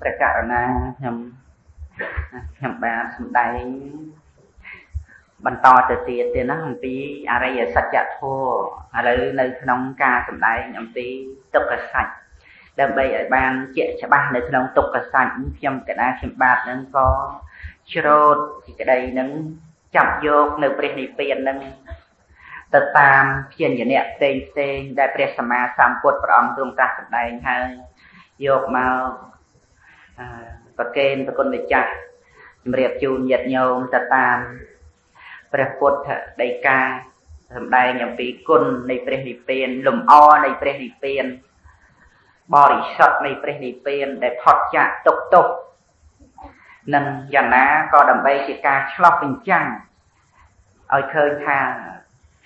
Tại cả là nhầm bà xung đáy bắn to từ tiết thì nó không tí à đây là sạch dạ thua à đây là nông ca xung đáy nhầm tí tục là sạch đâm bây bàn chuyện sẽ bàn để nông tục là sạch nhưng cái này xem bạc nâng có chứ thì cái đây nâng chậm dốt nâng bệnh đi phiền nâng tật tam phiền như nẹ tên tên đại bệnh sẵn mà xăm cuột vào ông tương tác xung đáy hay dốt mà và kênh và con về chạy mẹp chu nhiệt nhôm ta tam bẹp cột đầy ca hôm nay nhầm phí côn này philippines lùm o này philippines body shot này philippines để phật chạy tục tục nâng dàn á có đầm bay cái ca shopping chăng ở khơi thà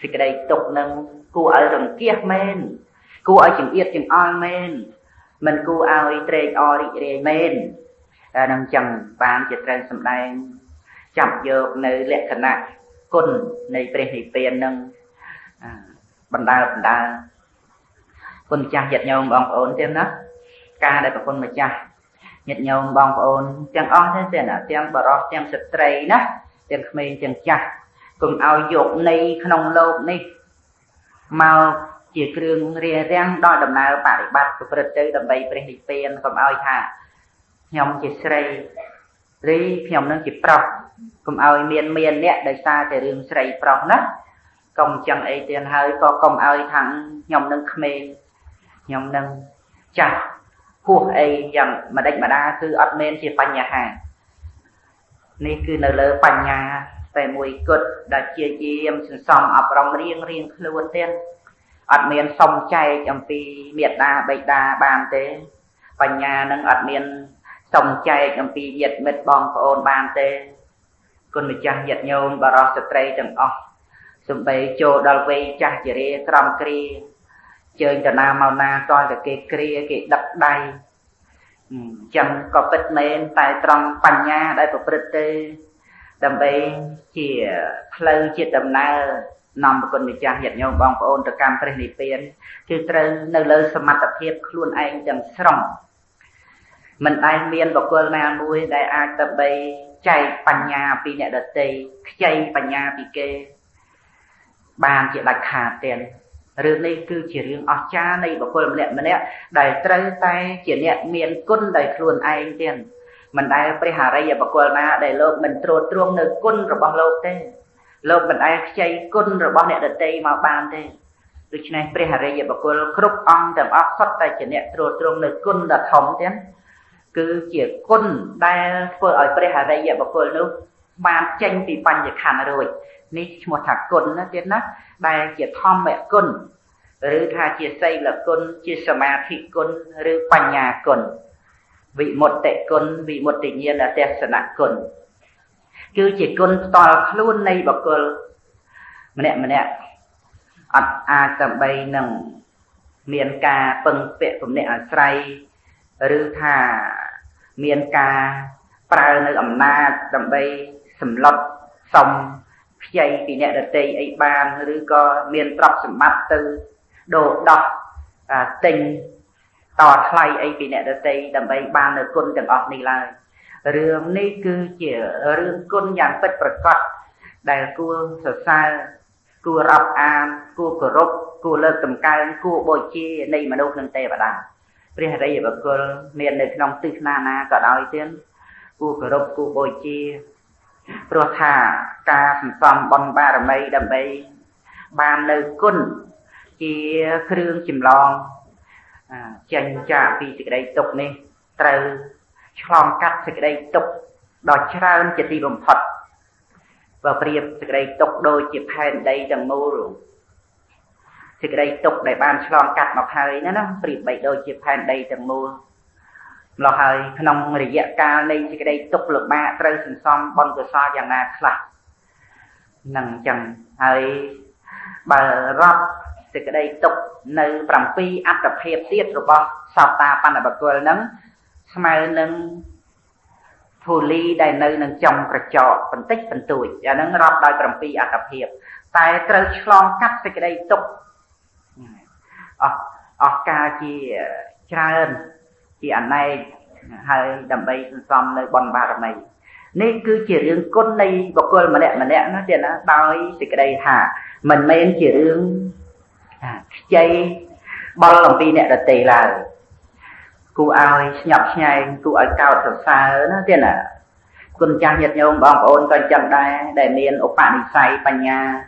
thì cái đây tục nâng cô ở rừng kia men cô ở chừng yết chừng on men mình cú ao trade origin men đang chậm bám chặt trên sầm đai chậm dược nơi lệ thần nại côn nơi bề tiền nâng bần đa côn cha nhặt nhau bong ổn thêm đó ca đây là côn mà cha nhặt nhau bong ổn chẳng on thế tiền à tiền bờ rót tiền sập trầy đó tiền khmê tiền cha cùng ao dược nơi khôn lâu này màu chỉ kêu rìa răng đòi đầm nào phải bắt của Phật tử đầm bay Philippines còn ao thà nhom chỉ sấy lấy nhom nâng chỉ prong còn ao miền miền nè đời xa thì riêng sấy prong đó còn chẳng ai tiền hơi có còn ao thằng nhom nâng khmer nhom nâng chả cuộc ai dặm mà đánh mà đa cứ admin chỉ phanh nhà hàng này cứ nở lỡ phanh nhà về mùi cột đã chia em xong ở trong riêng riêng luôn tiền admin xong chay trong pi miệt đa bạch đa bàn tế phần nhà nâng admin xong chay trong pi nhiệt mệt bong ôn bàn tế con mình chăng nhiệt nhôm bà rò sợi dây chẳng o sum bay cho đào vây chả chỉ để cầm kri chơi cho na màu na coi cái kri cái đập đầy chẳng có bật lên tại trong phần nhà đại của bật tê đầm bay chỉ khơi chỉ đầm na nằm một con người cha nhận nhau bằng ôn từ cam tây này tiền từ từ nơi lơ sầm mặt tập hiệp luôn anh chẳng sòng mình ai miên vào cơn ma nuôi đại ai tập bay chạy pan nhà vì nhẹ đợt tây chạy pan nhà vì kê bàn chỉ đặt hà tiền rồi đây cứ chỉ riêng ở cha này vào cơn mình nhẹ đại tây tay chỉ nhẹ miên côn đại luôn anh tiền mình ai phải hà đây vào cơn ma đại lô mình trôi truông nơi côn rồi bằng lô tê lô mình ai chay côn rồi bọn nẹt đợt tây mà bàn thế, lúc này phải hà rây bảo cô khrup on tầm áp thoát tay chỉ nẹt trôi trôi nơi côn đặt hỏng thế, cứ chỉ côn đây cô ở phải hà rây bảo cô lúc bàn tranh thì bàn chỉ khàn rồi, ní một thằng côn nó thế nát, đây chỉ thom mẹ côn, rồi tha chỉ xây là côn, chỉ sờ ma thị côn, rồi bàn nhà côn, vị một tệ côn, vị một tự nhiên là tệ sờ nát côn. Cứ chỉ con to luôn này bậc cờ mẹ ăn à tầm bay nằng miền ca phần vệ phẩm nè say rư thà miền ca pra nơi ẩm na tầm bay sầm lót sòng dây thì nè đợt tây ấy ban rư co miền trọc sầm mắt từ đồ đọt tình tỏ thay ấy thì nè đợt tây tầm bay ban nơi con tầm ọt này lại rương này cứ chỉ rương côn nhàn phật bậc cọt đại cua sờ sai cua rập an cua cờ rốt cua lơ tầm cay cua bồi chi này mà đâu cần tè và đàn bây giờ đây là cua miền này nông tư na na cả đói tiếng cua cờ rốt cua bồi chi rồi thả cá sầm bông ba đầm bay ban nơi côn chi khương chìm lon chanh chả vì từ đây tục này từ chọn cắt từ đây tục đòi trao chỉ đi bầm phật và việc từ đây tục đôi chỉ phèn đây đằng mô rồi từ đây tục để ban chọn cắt mà hơi nó việc bảy đôi chỉ phèn đây đằng mô lo hơi nông người dạy ca đây từ đây tục lực ba trâu sừng sông bon cửa so giang na sạch nằng chằng hơi bờ rập từ đây tục nơi bằng phi áp tập hiệp tiết rồi bon sao ta pan là bậc cờ nắng mà nâng thủ lý đại nơi nâng chồng và trọ phân tích phân tuổi và nâng rộp đòi trầm phi ở tập hiệp tại trời lòng cắt từ cái đây tục ở ca chỉ tra ơn chỉ ảnh này hay đầm bay xong nơi bòn bà này nên cứ chỉ riêng côn này bọc côn mà đẹp nó tiền nó bao thì cái đây hả mình men chỉ riêng chơi bao lòng pi nè là tì là cụ ao nhọc nhầy cụ ở cao thật xa nó tiền là con cha nhật nhung bong ôn con chẳng đây để miền ốc bạn đi say bành nhà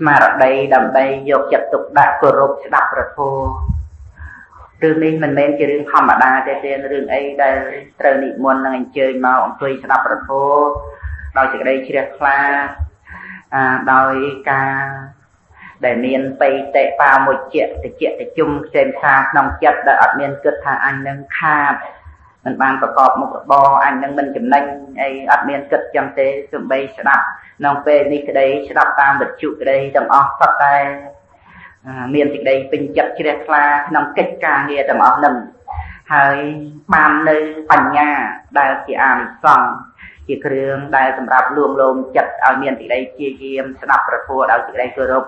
mà ở đây đầm bay dọc chặt tục đạp cột rục đạp rực phô từ nay mình men chơi riêng không mà đa chơi chơi riêng ấy đây trời nị muôn là anh chơi mà ông chơi sẽ đập rồi thôi đòi chỉ đây chơi là đòi ca để miền tây tệ vào một chuyện để chung xem xa nông chất đã ở miền cướp thà anh nâng kha mình mang vào cọp một bò anh nâng mình chấm nâng ấy ở miền cướp chăm tê chuẩn bị sẽ đập nông về đi cái đây sẽ đập tam vật trụ cái đây đồng óc sắp tay miền thì đây bình chặt chia ra nằm kết ca nghe tầm ấm nằm hơi ban nơi bành nhà đại chỉ ăn xong chỉ kêu đại tầm rạp luồng lồm chặt ở miền thì đây chia kim sập rập phù đại chỉ đây cơ rục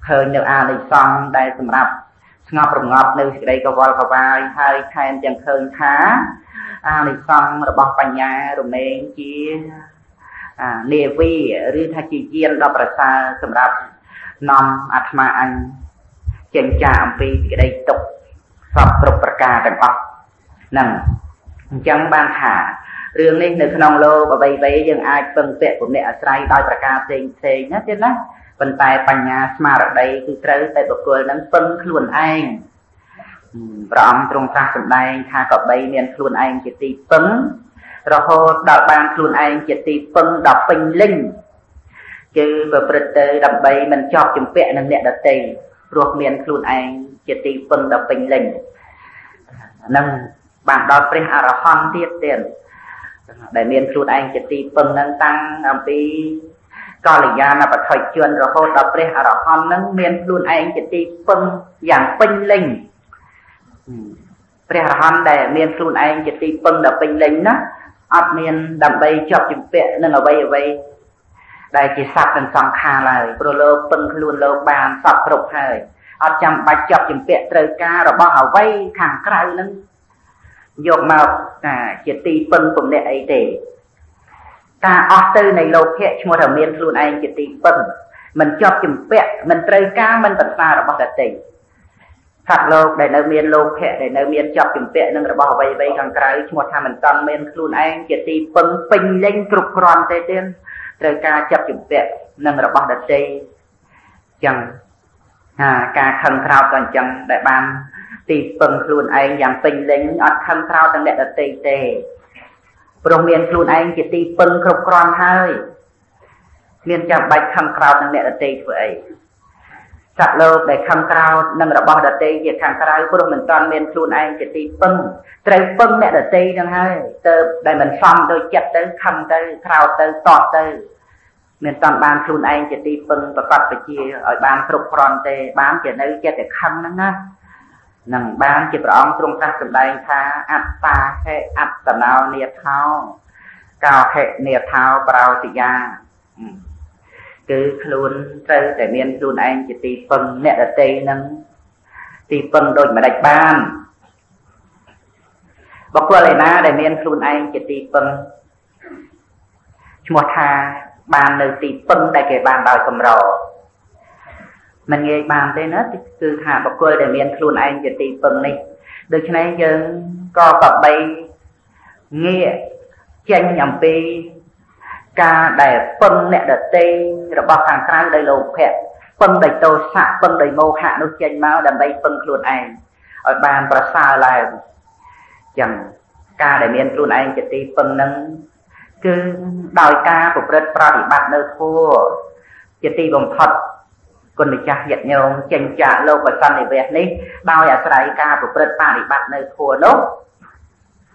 hơi nấu ăn lên xong đại tầm rạp ngọt nơi thì đây có vòi có vai hơi khen chẳng hơn khá ăn lên xong rồi bọc bành nhà rồi mình chia nề vi rư thay chỉ chiên đập rập sa tầm rạp nằm atma anh chèn chạm vì cái đây tục sập tục bạc ca đằng ấp nằng chẳng ban thả riêng này nửa non lô và bay bay dừng ai phân tệ của mẹ trai đòi bạc ca tiền tiền nhất trên đó vận tài bành nhà mà ở đây cứ tới tại bậc cười nắng phân luôn anh rộng trong ta cũng đây tha cọp bay miền luôn anh chỉ tì phân rồi hô đạo ban luôn anh chỉ tì phân đọc bình linh chứ và bật tới đầm bay mình cho chấm vẽ nằm nẹt đặt tì ruột miền luôn anh chỉ tì phân đập bình lình nâng bản đo pre arahon tiết tiền để miền luôn anh chỉ tì phân nâng tăng làm pi coi là gia mà phải khởi chuyện rồi hô đo pre arahon nâng miền luôn anh chỉ tì phân dạng bình lình pre arahon để miền luôn anh chỉ tì phân đập bình lình đó ở miền đầm bay cho chấm vẽ nâng ở bay đại chỉ sắp thành song kha lại pro lô phân luôn lô bàn sập rục hơi ở trong bạch chọc chìm pẹ trời ca rồi bao hậu vây khẳng cay nâng dột màu chỉ tì phân cùng đệ ấy để ta ở tư này lô kẹt mua thảo miên luôn anh chỉ tì phân mình chọc chìm pẹ mình trời ca mình vẫn xa rồi bao đặt tì thật lô để nấu miên lô kẹt để nấu miên chọc chìm pẹ nâng rồi bao vây vây khẳng cay mua thảo mình toàn miên luôn anh chỉ tì phân pin lên trục ròn tê tiên trời ca chấp dụng tiện nâng rồi bọc đất đi chẳng ca khăn thao toàn chẳng đại ban tì phần luôn anh giảm tình lính ọt khăn thao toàn đẹp đất đi tề rồi miền luôn anh chỉ tì phần khóc con hơi miền chẳng bạch khăn thao toàn đẹp đất đi vậy sạc lâu để khăn thao nâng rồi bọc đất đi chỉ khăn thao của mình toàn miền luôn anh chỉ tì phần trời phần đẹp đất đi nâng hơi để mình xong tôi chặt tới khăn tới thao tới tọt tới mình toàn ban luôn anh chỉ đi phân và cắt và chia ở ban trục còn tê bán chỉ nơi chết để khăn nâng á nâng bán chỉ rõng trung ta cầm đây tha áp ta hệ áp tầm nào nia thao cao hệ nia thao bao thì ra cứ luôn tới để miền luôn anh chỉ đi phân nẹt ở tê nâng đi phân đôi mà đạch ban bọc qua lại na để miền luôn anh chỉ đi phân một tha bàn nơi tì phân đại kể bàn đòi cầm rổ mình nghe bàn tên hết cứ thả bọc quê để miền luôn anh về tì phân đi được cho nên giờ có cọp bay nghe tranh nhầm pi ca để phân nẹ đợt tê rồi bọc hàng trang đầy lộp hẹp phân đầy tô xạ phân đầy mô hạ nốt tranh máu đầm bay phân luôn anh ở bàn và xa là chẳng ca để miền luôn anh về tì phân nâng cứ đòi ca của rất ra thì bạn nơi thua chỉ tì bồng thật còn mình chặt giật nhau chèn chả lâu và xanh để về đấy đòi ở đây ca của rất ra thì bạn nơi thua đó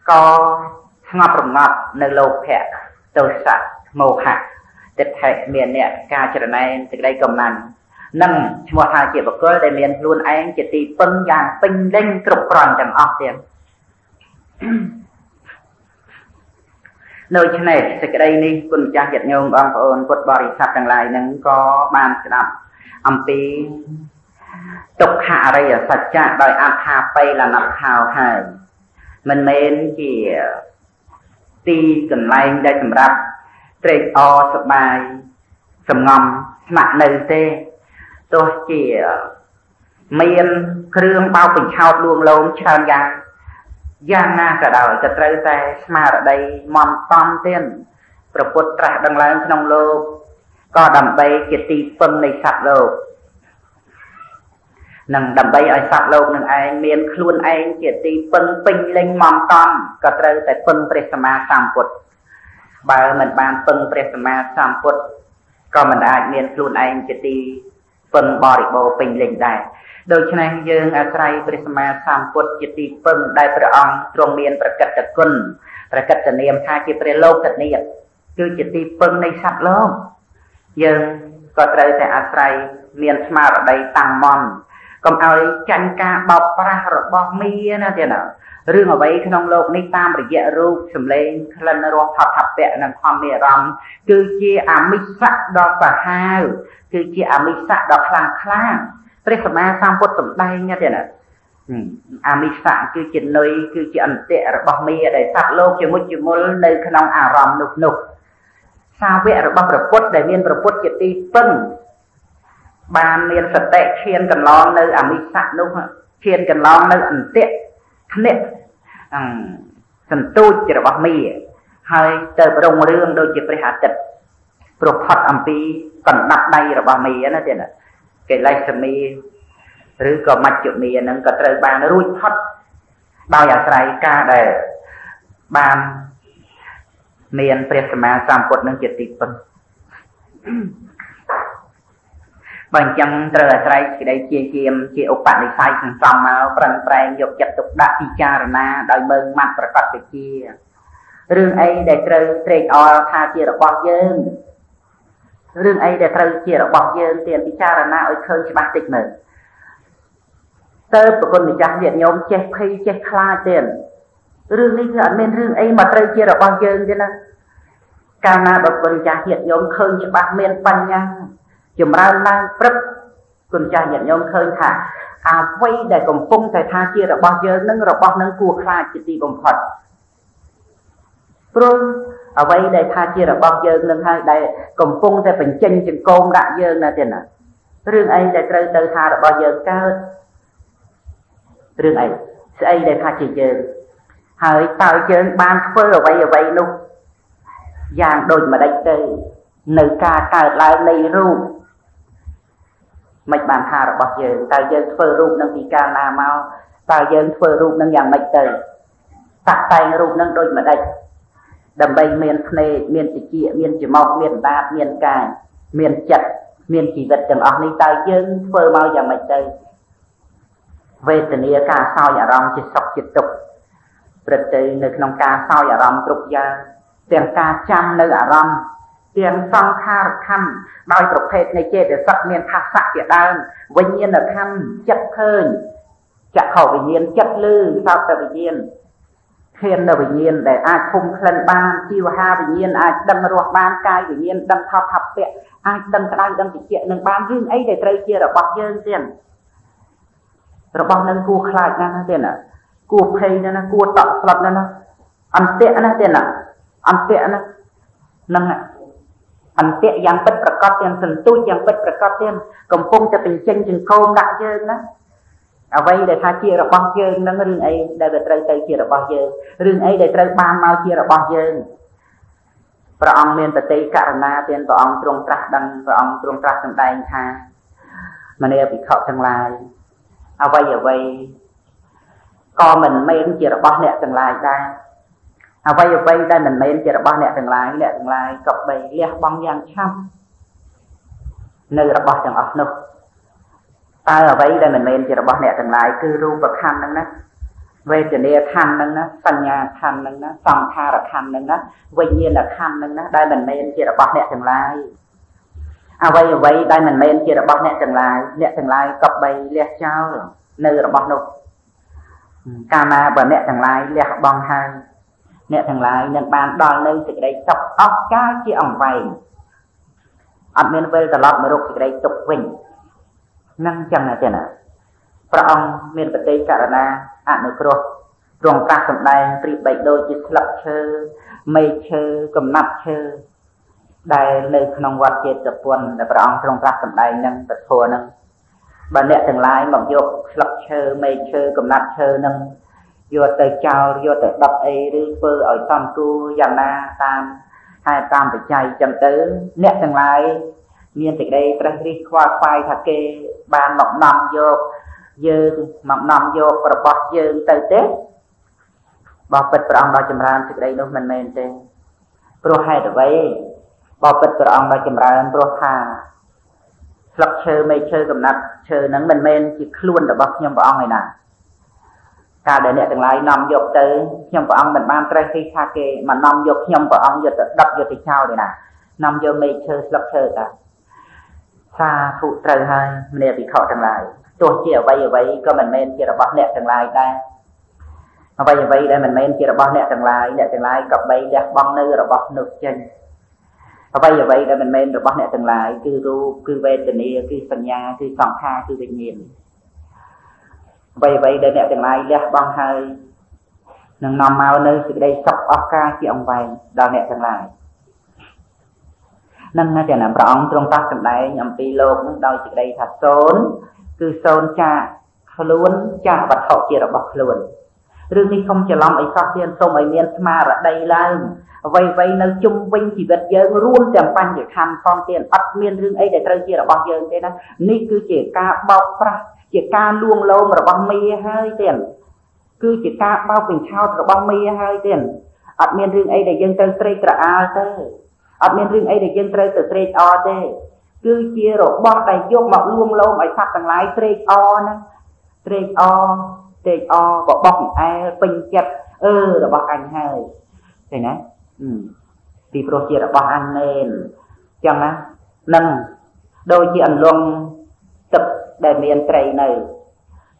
có ngọt nơi lâu khẽ tôi sạch màu hạ tịch hệ miền nè ca trở này từ đây cầm nằm nâng một hai triệu bậc cơ để miền luôn anh chỉ tì phân giang tinh linh trục còn chẳng ọt tiền nơi trên này sẽ cái đây đi quân cha Việt Nam ông còn quật bò đi sập chẳng lại nâng có ban sẽ đập âm pi tục hạ đây ở sạch cha đòi ăn hà pay là nạp hào hải mình nên chỉ ti cần lai đây sầm rập trệt o sập bài sầm ngầm mặn nề tê tôi chỉ miên kêu bao bình hao luồng lốm tràn giang giang na cả đời chật rơi tay mà ở đây mòn tom tiênประพุทธตรัสดังนั้นน้องโลกก็ดำไปเกียรติเพิ่มในสัตว์โลกนั่งดำไปไอสัตว์โลกนั่งไอเมียนคลุนไอเกียรติเพิ่มปิงเล็งมองตอนก็เจอแต่เพิ่มเปรตสมาสามปุตบาร์เหมือนบานเพิ่มเปรตสมาสามปุตก็มันได้เมียนคลุนไอเกียรติเพิ่มบริโภคปิงเล็งได้โดยฉะนั้นยังอาศัยเปรตสมาสามปุตเกียรติเพิ่มได้ประอังตรงเมียนประกัดตะกุนประกัดตะเนียมชาจิเปรโลกตะเนียคือจิตติเพิ่งในสัตว์โลกยังก็เจอแต่อาศัยเมียนสมาร์ตได้ต่างมอนก็เอาจันกาบอบปราหรบอบมีนะเจ้าหน่ะเรื่องเอาไว้ขนมโลกในตามระยะรูปสำเร็จคลันรวมทับทับแปะนั่งความเมรำคือเชี่ยอามิสักดอกสะฮาวคือเชี่ยอามิสักดอกคลางคลางเรียกสมาสามพุทธสมได้นะเจ้าหน่ะอามิสักคือจิตนุยคือจิตอันเตะบอบมีได้สัตว์โลกจะมุดจะมุลในขนมอารมณ์หนุกสาวเวรบำประพุทธได้เมียนประพุทธจิตติปึ้งบานเมียนสเตะเชียนกันร้องในอมิสะนุเชียนกันร้องในอันเตะเนตสันตุจิตบมีให้เติบโรงเรื่องโดยจิตปริหารจิตประพัดอัมพีกันดับในระบามีนะเจ้าน่ะเกลัยสมีหรือก็มัจจุมีนั้นก็เติบบานรุ่ยพัดบางอย่างไรกาได้บานเมียนเปรียบสมาสามกฎนั่งจิตติปนบางจังเตอใจก็ได้เจียเจียมเจียอุปนิสัยสังสมเอาปรังแปลงยกจับตุกดาพิจารณาโดยเบิ่งมัดประกอบไปเจียเรื่องไอ้ได้เตอเตรอทาเจียระบอกเยินเรื่องไอ้ได้เตอเจียระบอกเยินเตรียมพิจารณาเอาเคยฉบับติดหนึ่งเตอประกอบในจังเดียนยมเจ็บพีเจ็บคลาเตียนเรื่องนี้คืออันเป็นเรื่องไอ้มาเตยเจียระบางเยิงใช่ไหมการมาแบบบริจาคเหยียดยมเคยจะบางเมียนปัญญาจุ่มร่างนั่งปรึบกุญแจเหยียดยมเคยค่ะอาไว้ได้กลมฟุ้งแต่ทาเจียระบางเยิงนั่งระบางนั่งกลัวคลาจิตติบ่มผดปรุงเอาไว้ได้ทาเจียระบางเยิงนั่งให้ได้กลมฟุ้งแต่เป็นเจนจึงโกงระเยิงนะเจ้าน่ะเรื่องไอ้ได้เตยเตยทาระบางเยิงเกิดเรื่องไอ้ไอ้ได้ทาเจียเยิงเฮ้ยตายเชิญบานเพื่อไว้เอาไว้ลูกอย่างโดยมาได้เจอในกาเกิดลายในรูปไม่บานหาหรอกเยินตายเยินเพื่อรูปนั่งปีกาลาเมาตายเยินเพื่อรูปนั่งอย่างไม่เจอตัดใจรูปนั่งโดยมาได้ดับใบเมียนเนยเมียนจีเกียเมียนจีมอกเมียนตาเมียนกายเมียนจัดเมียนจีวัดจังออกในตายเยินเพื่อเมาอย่างไม่เจอเวทนีกาเศร้าอย่ารองจิตสกจิตตกประเจยในขนมกาเศร้าอย่ารำตรุกยาเตียงกาจำในอารมณ์เตียงซ่องคาร์คัมโดยประเภทในเจตสักเมียนภาษาเจตดังวิญญาณคัมจับเคยจะเข้าวิญญาณจับลื้อเศร้าแต่วิญญาณเทียนแต่วิญญาณแต่อาชุมเคลื่อนบ้านจิวฮาวิญญาณอาดังรัวบ้านกายวิญญาณดังเท้าทับเปะอาดังกระด้างดังติเจหนึ่งบ้านยื่นไอ้เด็กเตยเจระบอกยื่นเตียนระบอกนั่งกูคลายนั่งเตียนอ่ะกูเพลนั่นนะกูตอกสลับนั่นนะอันเตะนะเตียนนะอันเตะนะนั่งอันเตะยังเป็นประกอบเตียนสันตุยังเป็นประกอบเตียนกำปงจะเป็นเช่นจึงโค้งด่าเยินนะเอาไว้ได้ทาเจียระบางเยินนั่งเรื่องไอ้ได้เตยเตยเจียระบางเยินเรื่องไอ้ได้เตยบานมาเจียระบางเยินพระองค์เมียนปฏิการนาเตียนพระองค์ตรงตรัสดังพระองค์ตรงตรัสดังใดค่ะมันเรียกวิเคราะห์ทั้งหลายเอาไว้อย่าไว้ก็มันไม่เจียระบาดเนี่ยต่างหลายได้เอาไว้เอาไว้ได้มันไม่เจียระบาดเนี่ยต่างหลายเนี่ยต่างหลายกับใบเลี้ยบางอย่างช้ำในระบาดอย่างอ่อนนุ่มตาเอาไว้ได้มันไม่เจียระบาดเนี่ยต่างหลายคือรูปขันนั่นนะเวทนาขันนั่นนะสัญญาขันนั่นนะสังขารขันนั่นนะวิญญาณขันนั่นนะได้มันไม่เจียระบาดเนี่ยต่างหลายเอาไว้เอาไว้ได้มันไม่เจียระบาดเนี่ยต่างหลายเนี่ยต่างหลายกับใบเลี้ยเจ้าในระบาดนุ่มการมาแบบเนี่ยทั้งหลายเรียกบองไฮเนี่ยทั้งหลายยังบานดอนเลยสิ่งใดตกออกก้าวที่อ่องไปอัดเมนเวลตลอดมรุกสิ่งใดตกวิ่งนั่งจังนะเจ้าน่ะพระองค์เมนปฏิการนาอนุโคร Rồng các cầm đai trị bệnh đôi chỉ lập chơ, mây chơ, cầm nắp chơ. Đài nơi nông vật chết tập tuần là bọn rồng các cầm đai nâng tập thua nâng. Bạn nẹ thường lái bằng dục lập chơ, mây chơ, cầm nắp chơ nâng. Vô tới chào, vô tới đập ấy rư phơ ở xóm tu, dàn na, tam, hai tam phải chạy chầm tứ. Nẹ thường lái, miên thịt đây trang trí khoa khoai thạc kê, bàn mọc nằm dục. Dương mọc nằm dục và bọt dương tới tết. Bọc bật của ông đó châm ràng thực đây nó mình mềm tên. Bố hai đứa vây. Bọc bật của ông đó châm ràng bố thà. Lọc chơ mây chơ cầm nạp chơ nâng mình mềm chỉ luôn đỡ bọc nhầm của ông này nà. Cả đời này từng lại nằm dục tới nhầm của ông mình mang trái khi xa kê. Mà nằm dục nhầm của ông đập dục thì sao đây nà. Nằm dục mây chơ lọc chơ cả. Xa phụ trời hơi mình đều bị khổ từng lại. Tôi chỉ ở vây có mình mềm chỉ đỡ bọc nẹ từng lại đây. Nó vậy đây mình men chỉ là bóc nẹt từng lái gặp bay đẹp bong nơi rồi bóc nước chân. Nó vậy đây mình men rồi bóc nẹt từng lái cứ ru cứ về tình yêu cứ sanh nhà cứ sòng tha cứ tình nhiên. Vậy đây nẹt từng lái đẹp bong hơi. Nâng nằm mau nơi từ đây sập óc ca chỉ ông vậy đào nẹt từng lái. Nâng nãy là bỏng trong tóc từng lái nhầm pi lô cũng đôi từ đây thật sốn cứ sốn cha luôn cha vật hậu chỉ là bóc luôn. Rương đi không chờ lòng ấy xót thiên sông ấy miền mà ra đây là vậy nơi chung vinh chỉ vật dương luôn tìm phanh để khăn phong tiền bắt miền rương ấy để trâu chia là bao dương thế đó ní cứ chỉ ca bọc ra chỉ ca luông lâu mà bọc mía hơi tiền cứ chỉ ca bao bình thao rồi bọc mía hơi tiền ở miền rương ấy để dân trâu trê cả ao thế ở miền rương ấy để dân trâu từ trê ao thế cứ chia rồi bọc đầy vô mà luông lâu mà sắp thằng lái trê ao nè trê ao tê o có bọc ai bình chặt là bọc anh hay thế nè vì project là bọc anh nên chẳng á nâng đôi chị ăn luôn tập để miền tây này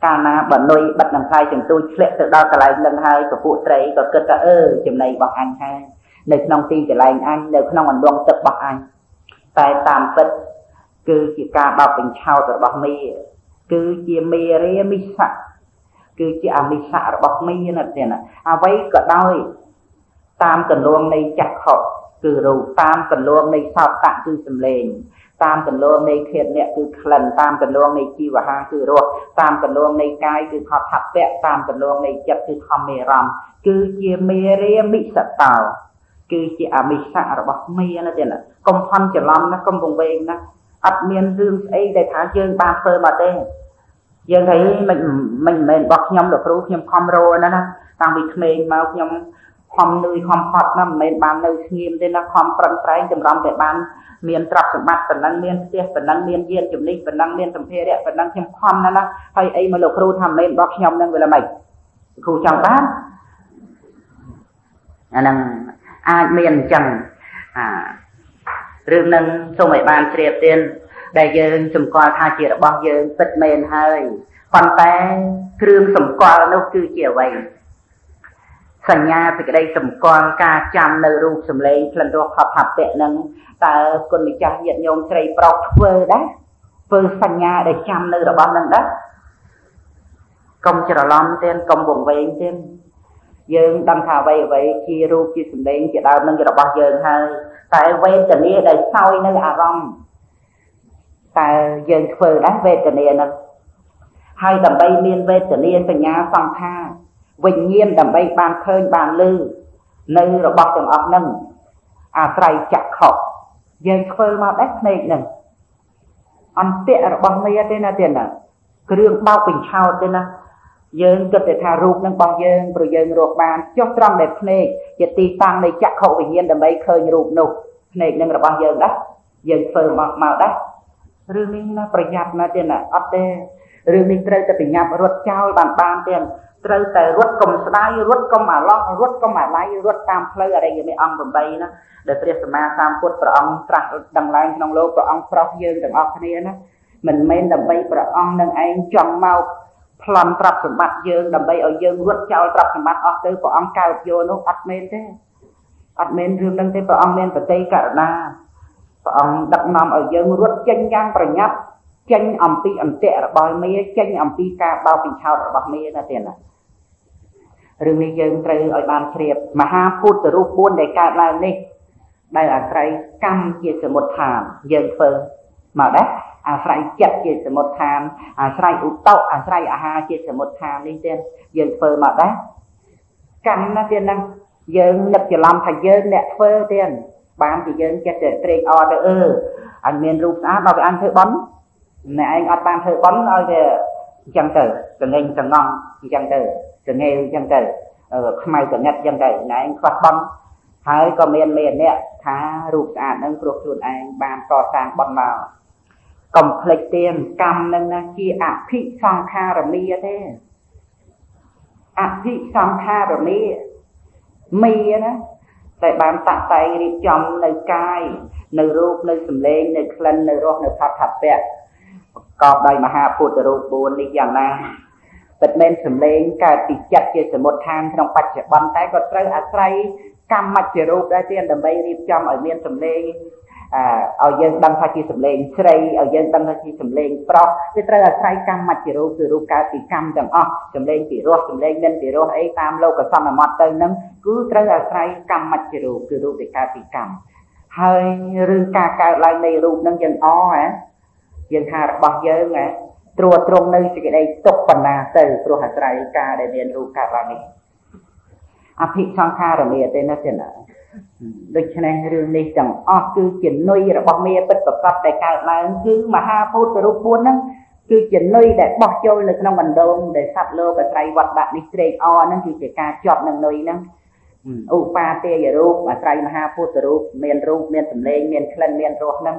cả na bận nuôi bận làm khai chẳng tôi lệ tự đo cả lại lần hai của phụ tây có cơ cả chừng này bọc anh hay để nông tin cả lại anh để nông ăn luôn tập bọc anh tại tạm bật cứ chỉ cả bọc bình chao rồi bọc mi cứ chia mi ria mi sạch cứ chỉ à mình xả bọc mi như này thế này à vậy có đôi tam cần luôn này chặt học cứ rồi tam cần luôn này sao tạm cứ sầm lên tam cần luôn này thiền nhẹ cứ lần tam cần luôn này chi và ha cứ rồi tam cần luôn này cai cứ học thập vẹn tam cần luôn này chặt cứ tham mê ram cứ chia mê ria bị sập tàu cứ chỉ à mình xả bọc mi như này thế này công phan chỉ làm nó công vùng về nó ắt miền dương ấy để thả dương ba phơi mà đây dân thấy mình bọc nhom được rú nhom khom rô đó na tăng vịt mềm mà nhom khom nuôi khom hót nó mình bàn nuôi nghiêm thế nó khom trăng trái chầm rong để bàn miền trọc chầm bát phần năng miền tiếc phần năng miền yên chầm ních phần năng miền chầm phê đấy phần năng chầm khom đó na hay ấy mà được rú thầm mình bọc nhom năng người là mình khu trong bát năng ai miền chẳng riêng năng số mấy bàn triệt tiền đại dương sầm coi tha chỉ là bao dương bật mền hơi quan té kêu sầm coi nó cứ chiều vậy sành nhà thì cái đây sầm coi ca chăm nơi ru sầm lấy lần đó học học tệ nâng ta còn bị chăm nhận nhôm cây bọc phơi đấy phơi sành nhà để chăm nơi đó bao nâng đấy công chỉ là lon tên công buồn vậy tên dương đâm thà vậy vậy chi ru chi sầm lấy chỉ đào nâng chỉ là bao dương hơi tại vậy tình yêu đời sau nơi à rong tại dân phơi đá về từ nền hai đầm bay miên về từ nền từ nhà phòng tha vinh nhiên đầm bay bàn khơi bàn lư nơi rồi bọc từng ấp nâng à trai chặt khóc dân phơi mà đét nền nè ăn tệ rồi bọc mía thế nào tiền nè cái đường bao bình thao thế nè dân cứ để thà ruột nâng bọc dân rồi dân ruột bàn chốt trong đẹp nè giờ tì tăng này chặt khóc vinh nhiên đầm bay khơi ruột nụ nền nâng rồi bọc dân đó dân phơi màu đó rương mình là phải nhặt là tiền là ấp đê rương mình trời ta phải nhặt ruột trao bàn bàn tiền trời ta ruột cầm sái ruột cầm mà lo ruột cầm mà lái ruột tam phơi ở đây giờ mới ăn bầm bay nó để tiết mà tam phút rồi ăn trăng đằng lại trong lô rồi ăn phơi dương đằng ăn kia nó mình men đầm bay rồi ăn đằng anh chọn mau làm trập sầm bát dương đầm bay ở dương ruột trao trập sầm bát ăn tới rồi ăn cao vô nó ấp men thế ấp men rương đằng thế rồi ăn men phải tây cả na ông đặt nằm ở dương ruột chân giang phải nhát chân ẩm pi ẩm tệ là bao mía chân ẩm pi ca bao bình thao là bao mía là tiền này rừng này dân trời ở bàn thiệp mà ha phút từ rút buôn để cạn lại đi đây là trời cam chỉ từ một thảm dân phơi mà đấy sài chặt chỉ từ một thảm sài ủ tậu sài ha chỉ từ một thảm đi trên dân phơi mà đấy cam nó tiền năng dân lập chỉ làm thành dân đẹp phơi tiền bán thì dân chặt để treo ở đó anh miền rút á bảo anh thợ bón nè anh ở bàn thợ bón ở về chẳng từ từ nghe từ ngon chẳng từ từ nghe chẳng từ không ai từ nghe chẳng từ nè anh quạt bón thấy có miền nè thả rụt à nâng rụt chuột anh bàn cò sang bón vào cầm lấy tiền cầm nâng na kia à phi sang kha rồi mi thế à phi sang kha rồi mi mi á tại bàn tạ tay đi chồng nơi cai nơi ruột nơi sầm lên nơi khăn nơi ruột nơi phát thạch vậy có đây mà ha phụ tử ruột buồn đi dạng na bật men sầm lên cả bị chặt chia sẻ một thang trong bạch chặt bàn tay còn rơi à rơi cam mặt chẻ ruột đây tiền đầm bay đi chồng ở miền sầm lên ở dân đăng pha chia sầm lên rơi ở dân đăng pha chia sầm lên pro cái rơi à rơi cam mặt chẻ ruột từ ruột cả bị cam chẳng o sầm lên bị ruột sầm lên nên bị ruột ấy tam lâu cả xong là mặt tơi nấm cứ rơi à rơi cam mặt chẻ ruột từ ruột cả bị cam hơi rừng cà cà lại này ruột nâng dân o á dân hà bạc dơ nghe trua trông nơi cái đây tốc phần là từ trua hạt trái cà để miền ruột cà lại này à thị sang kha rồi miền tên nó tiền à đôi khi này rừng này chẳng o cứ chuyển nuôi rồi bạc miền bật bật bật để cà lại cứ mà ha phút từ ruột buồn lắm cứ chuyển nuôi để bạc châu lực nông mình đông để sạt lô và trái vật bạn đi trề o nó cứ chỉ cà chọn nâng nuôi nó upa te giờ ruột mà trái mà ha phút từ ruột miền sầm lên miền khăn miền ruột lắm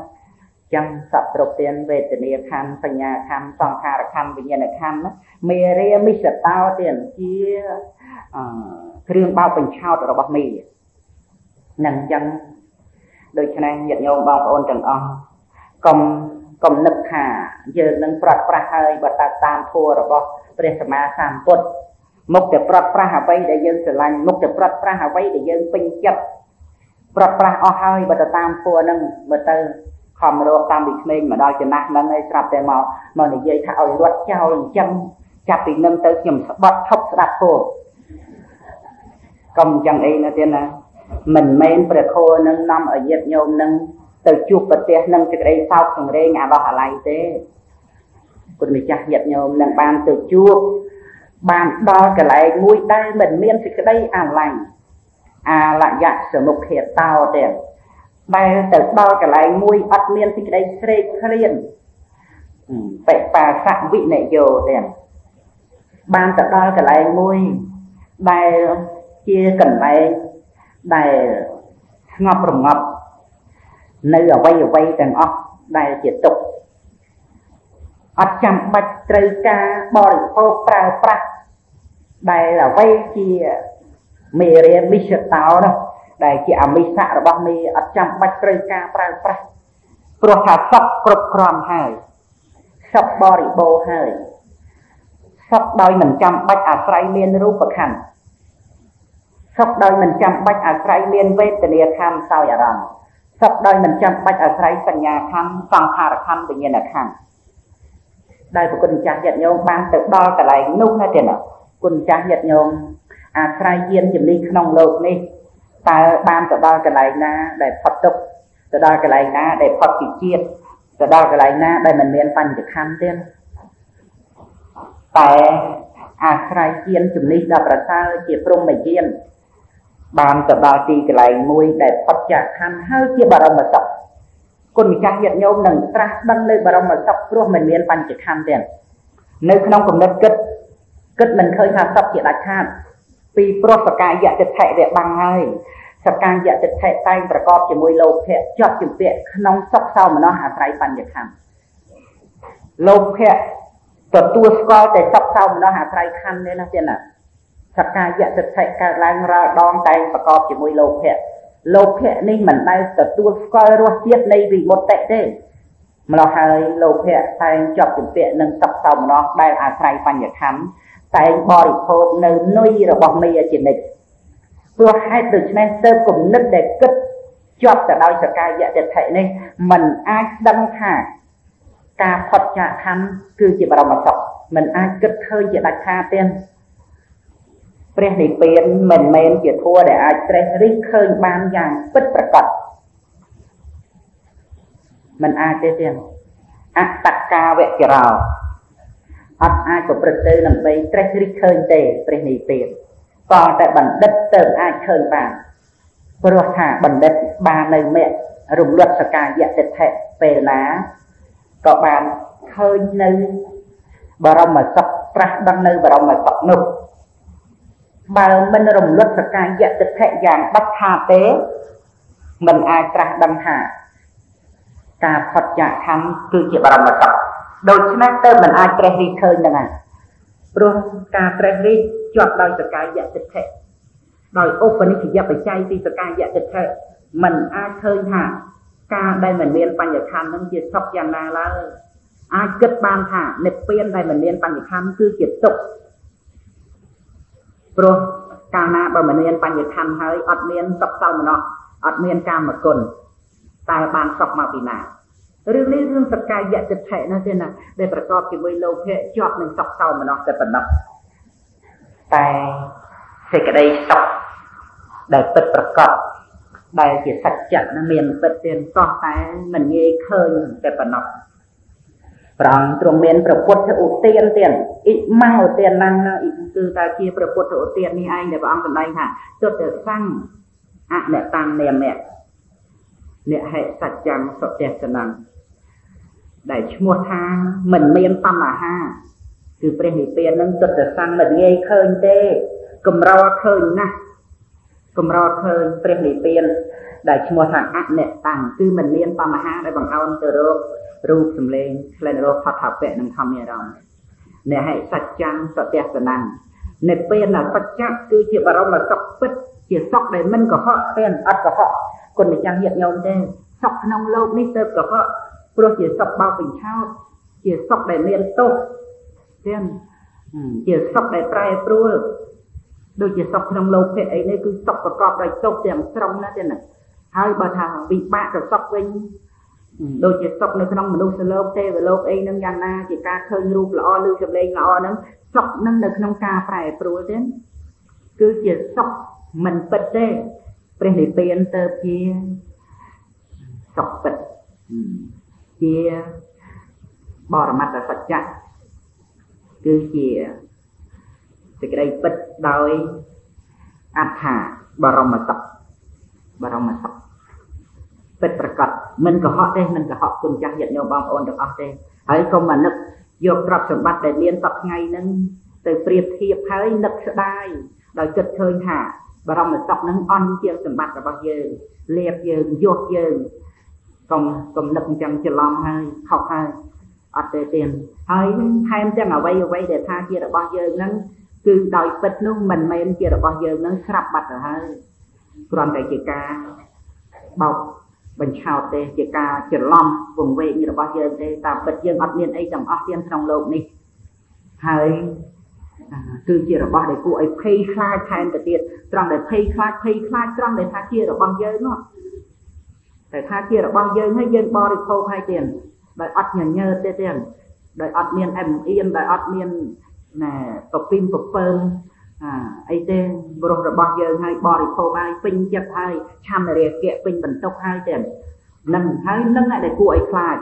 chăng sập rục tiền về tiền địa khăn, phật nhà khăn, song kha là khăn, bình nhân là khăn đó. Mì ria mít sập tao tiền chia, riêng bao bình chao rồi bọc mì, nặng chăng. Đôi khi này nhận nhau bao ôn chẳng on, cầm nực hà, giờ nâng prật prật hơi bật ta tam thua rồi bọc, bề sầm ma tam bột, mốc để prật prật hà vây để dân sờ lành, mốc để prật prật hà vây để dân pin chấp, prật prật o hơi bật ta tam thua nâng bật từ không mà đâu tam bị mềm mà đòi cho nát nâng ấy sập để mà để dây tháo ruột trao làm chân chặt bị nâng tới nhầm bật thấp đặt khô cầm chân ấy là tiền là mình mềm bật khô nâng năm ở nhiệt nhôm nâng từ chuột bật tiền nâng cái đây sau thằng đây ngã vào hạ lại thế còn mình chặt nhiệt nhôm nâng bàn từ chuột bàn đo cái lại mũi tay mình miên thì cái đây à lành à lại dạng sửa mục hiện tao tiền bài từ đo cái lại mui bắt miên thì cái đây sê khlen vậy bà sạm vị này nhiều tiền ban từ đo cái lại mui bài chia cần bài bài ngọc rồng ngọc nơi ở vay tiền óc bài tiếp tục ắt chăm bạch trời ca bò phô pra pra bài là vay chia mì rìa mì sợi táo đâu đại chị à mi sạ bác mi ở trong bạch rơi ca pra pra pro thả sập pro krom hai sập bò rỉ bồ hai sập đôi mình chăm bạch à trái miên rú bậc hẳn sập đôi mình chăm bạch à trái miên vết từ địa khăn sao giả rằng sập đôi mình chăm bạch à trái phần nhà khăn sang hà là khăn tự nhiên là khăn đây của quân cha nhận nhôm ban tự đo cả lại nung hay tiền ạ quân cha nhận nhôm à trái yên chìm đi nông lột đi ta ban từ đo cái này na để phật tục từ đo cái này na để phật chỉ chiết từ đo cái này na để mình miên phanh được khăn tiên tại à khai chiên chủng ni đập ra sao chỉ prong mày chiên ban từ đo tì cái này mui để phật trả khăn hơi chia bà rồng mà sọc còn mình trang hiện nhau nâng tra đăng lên bà rồng mà sọc prong mình miên phanh được khăn tiền nếu không cùng đất kết kết mình khơi hà sọc chỉ đặt khăn vì pro sạc dạ tịch thệ để bằng hay sạc dạ tịch thệ tay và cọp chỉ môi lột thẹ chót chỉ việc nông sắp sau mà nó hạ trái bàn nhật hẳn lột thẹ tụt tua co để sắp sau mà nó hạ trái khăn nên là thế nào sạc dạ tịch thệ cả lang ra đong tay và cọp chỉ môi lột thẹ nên mình đây tụt tua co ruột tiết này vì một tệ thế mà nó hay lột thẹ tay chót chỉ việc nâng sắp sau mà nó đây hạ trái bàn nhật hẳn tại bòi phô nơi nuôi rồi bọc mì ở trên này vừa hai từ trên sơ cùng nước để cất chọt cả đôi sợi ca dạ để thấy này mình ai đăng thả ca Phật nhà khăn cứ chỉ vào đầu mà sọc mình ai cất hơi chỉ đặt tha tên Preh này phiền mình men chỉ thua để ai stress riết khơi ban giang bứt bật cật mình ai chơi tiền ác tắc ca vẹt kẹo ắt ai chụp bật tư làm bay stress riết khơi tệ preh này phiền còn tại bản đất từ ai khơi bàn rồi thả bản đất ba nơi mẹ rùng luật sờ cài dẹt tịch thẹn về lá có bàn khơi nơi bà rồng mà sập ra đăng nơi bà rồng mà sập nụ mà mình rồng luật sạch ca dạ tịch hệ dạng bắt hà tế mình ai tra đăng hà ta Phật dạ thăm cư chị bà rồng mà sập đôi chứ nát tơ mình ai tra đi khơi nè nè rồi ta tra đi chọt đôi sạch ca dạ tịch hệ đôi ốp và thì dạ phải chay đi sạch ca dạ tịch hệ mình ai khơi hà ca đây mình miên bằng dạ khăn nâng chị sọc dạ nà lá ơi ai kết ban thả nệp phiên đây mình miên bằng dạ khăn cư chị tục rồi càng na bởi mình nên bằng nhiệt hành hơi ọt miên sọc sau mà nọ ọt miên càng một cồn tài bàn sọc mà bị nạ rương lý rương sọc cài dạ tịch hệ nó thế nào để bà có cái mùi lâu hệ chọt mình sọc sau mà nọ sẽ phần nọ tài thì cái đây sọc để bật bà có đây chỉ sạch chặt nó miên bật tiền có cái mình nghe khơi để phần nọ rằng trong miền Phật Phật ưu tiên tiền ít mang ưu tiên năng ít từ ta chia Phật Phật ưu tiên như anh để bảo ông cần đây hả tôi tự sang ạ để tăng nè mẹ nè hệ sạch chẳng sọt đẹp cho năng để mua thang mình miền tâm mà ha từ bên tiền nâng tôi tự sang mình nghe khơi tê cầm rau khơi nè cầm rau khơi bên tiền để mua thang ạ để tăng từ mình miền tâm mà ha để bằng ông từ đâu rút xâm lên lên rồi phát thảo vệ nâng thăm nha rộng nè hãy sạch chăng sọ đẹp sạch năng nè bên là sạch chăng cứ chỉ vào rộng là sọc bích chỉ sọc để mình có họ tên ớt có họ còn để chăng hiện nhau nên sọc nông lâu nít tớp có họ rồi chỉ sọc bao bình thao chỉ sọc để miền tốt tên chỉ sọc để trai prua đôi chỉ sọc nông lâu thế ấy nên cứ sọc vào cọp đầy tốt tìm xong nữa tên này hai bà thằng bị bạc rồi sọc vinh đôi chỉ sọc nơi trong mình sẽ lốp tê và lốp ấy nâng giang na chỉ ca khơi rụp là o lưu chụp lên là o nâng sọc nâng nơi trong ca phải prua đến cứ chỉ sọc mình bật tê bên này bên tờ kia sọc bật kia bỏ mặt là sạch chặt cứ chỉ từ cái đây bật đôi áp thả bà rồng mà sọc mình có họ đây mình có họ cùng chắc nhận nhau bằng ôn được học đây ấy không mà nực vô trọc sầm bát để liên tập ngay nâng từ priệt hiệp thấy nực sợ đai đòi chật khơi hạ và rong mà sọc nâng on chiêu sầm bát là bao giờ liệp giờ vô giờ còn nực chẳng chờ lòng hay học hay ở đây tiền hay hai em chẳng ở quay để tha chia được bao giờ nâng cứ đòi bật luôn mình mà em chia được bao giờ nâng sập bát rồi hay còn cái gì cả bọc bình chào tê chỉ ca chỉ lom vùng về như là bao giờ tê ta bật dương ắt miền ấy chẳng ắt tiêm trong lộn đi hay từ chỉ là bao để cụ ấy pay khai thay để tiền trong để pay khai trong để tha chia là bao giờ nó để tha chia là bao giờ hay dân bao để khâu hay tiền đợi ắt nhận nhơ tê tiền đợi ắt miền em yên đợi ắt miền nè tập phim tập phơn ấy tê vừa rồi bao giờ hay bao để khâu hay pin chặt hay chăm để kẹt pin bẩn tóc hay tiền nâng lại để cô ấy khai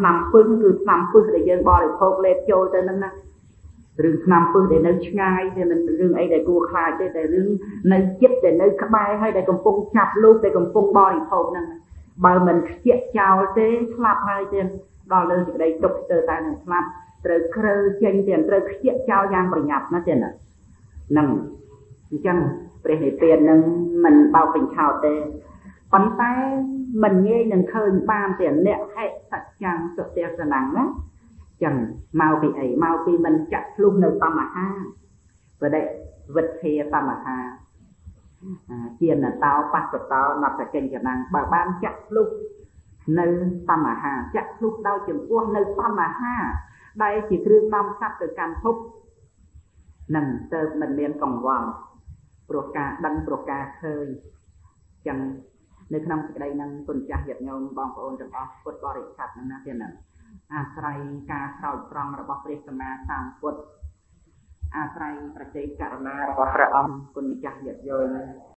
nằm phơi để dân bao để khâu lên chơi tới nâng rừng nằm phơi để nâng ngay thì mình rừng ấy để cô khai để rừng nâng chết để nâng cá bay hay để cầm phong chặt luôn để cầm phong bao để khâu nâng bao mình chẹt chào tê slap hay tiền đo lên từ đây tục từ tay này slap rồi khơi trên tiền rồi chẹt chào giang bẩn nhạt nó tiền à nâng chăng về tiền nâng mình bao bình chào tê bắn tay mình nghe những khơi ban tiền lẹ hệ sạch chàng sọt tè sờ nắng đó chẳng mau bị ấy mau bị mình chặt luôn nơi tâm mà ha và đây vật thì tâm mà ha tiền là tao bắt của tao nạp phải kênh cho nàng bà ban chặt luôn nơi tâm mà ha chặt luôn đau trường quân nơi tâm mà ha đây chỉ riêng năm sắp từ can phúc nằm tơ mình liền còn vòng proca đăng proca khơi chẳng nơi trong cái đây năng tuần tra hiệp nhau bong ôn trong bong quật bò để chặt năng tiền năng à sài ca sỏi tròn là bọc để sầm ma sang quật อาศัยประเจกกรุณาของพระองค์คุณจักรเดียดยน